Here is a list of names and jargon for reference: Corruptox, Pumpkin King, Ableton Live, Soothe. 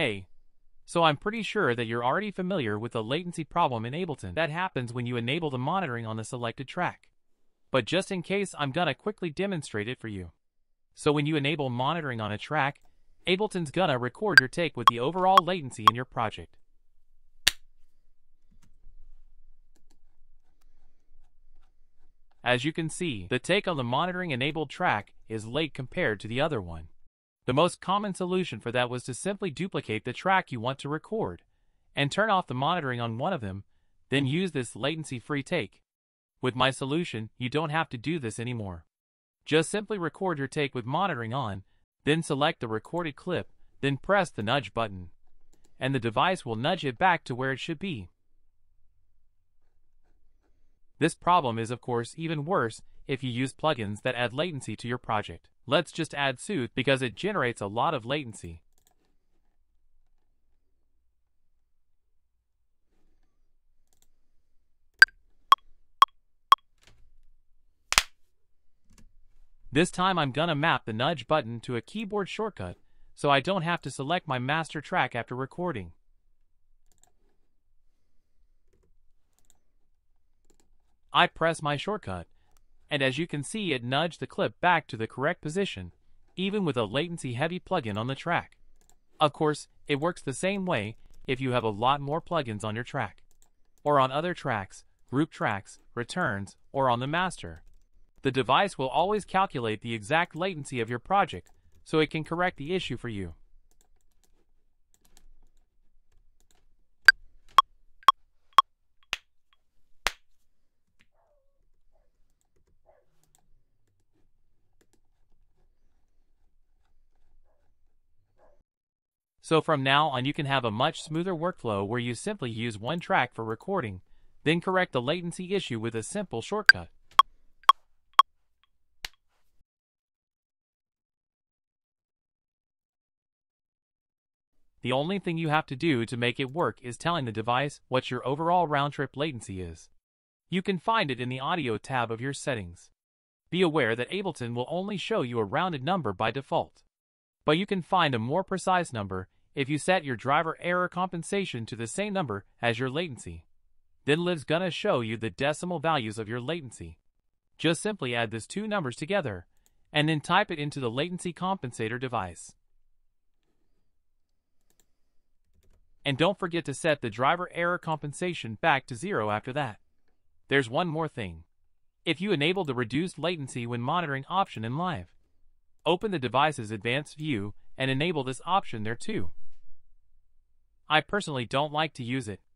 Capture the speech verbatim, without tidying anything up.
Hey. So I'm pretty sure that you're already familiar with the latency problem in Ableton that happens when you enable the monitoring on the selected track. But just in case, I'm gonna quickly demonstrate it for you. So when you enable monitoring on a track, Ableton's gonna record your take with the overall latency in your project. As you can see, the take on the monitoring enabled track is late compared to the other one. The most common solution for that was to simply duplicate the track you want to record, and turn off the monitoring on one of them, then use this latency-free take. With my solution, you don't have to do this anymore. Just simply record your take with monitoring on, then select the recorded clip, then press the nudge button, and the device will nudge it back to where it should be. This problem is, of course, even worse if you use plugins that add latency to your project. Let's just add Soothe because it generates a lot of latency. This time I'm gonna map the nudge button to a keyboard shortcut so I don't have to select my master track after recording. I press my shortcut, and as you can see, it nudged the clip back to the correct position, even with a latency-heavy plugin on the track. Of course, it works the same way if you have a lot more plugins on your track, or on other tracks, group tracks, returns, or on the master. The device will always calculate the exact latency of your project, so it can correct the issue for you. So from now on, you can have a much smoother workflow where you simply use one track for recording, then correct the latency issue with a simple shortcut. The only thing you have to do to make it work is telling the device what your overall round-trip latency is. You can find it in the Audio tab of your settings. Be aware that Ableton will only show you a rounded number by default, but you can find a more precise number if you set your driver error compensation to the same number as your latency. Then Live's gonna show you the decimal values of your latency. Just simply add these two numbers together, and then type it into the latency compensator device. And don't forget to set the driver error compensation back to zero after that. There's one more thing. If you enable the reduced latency when monitoring option in Live, open the device's advanced view and enable this option there too. I personally don't like to use it,